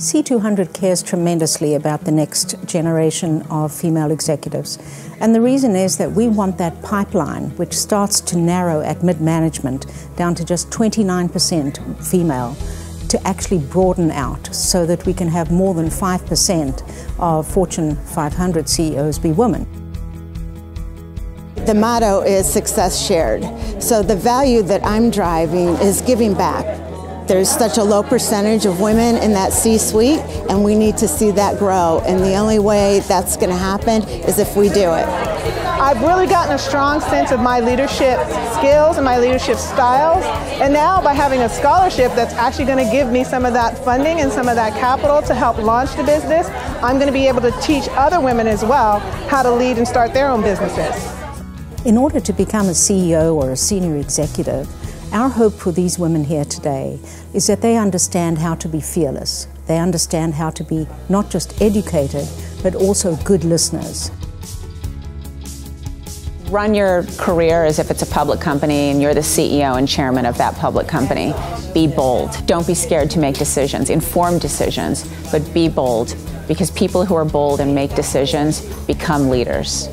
C200 cares tremendously about the next generation of female executives, and the reason is that we want that pipeline, which starts to narrow at mid-management down to just 29% female, to actually broaden out so that we can have more than 5% of Fortune 500 CEOs be women. The motto is success shared, so the value that I'm driving is giving back. There's such a low percentage of women in that C-suite, and we need to see that grow. And the only way that's going to happen is if we do it. I've really gotten a strong sense of my leadership skills and my leadership styles. And now by having a scholarship that's actually going to give me some of that funding and some of that capital to help launch the business, I'm going to be able to teach other women as well how to lead and start their own businesses. In order to become a CEO or a senior executive, our hope for these women here today is that they understand how to be fearless. They understand how to be not just educated, but also good listeners. Run your career as if it's a public company and you're the CEO and chairman of that public company. Be bold. Don't be scared to make decisions, informed decisions, but be bold, because people who are bold and make decisions become leaders.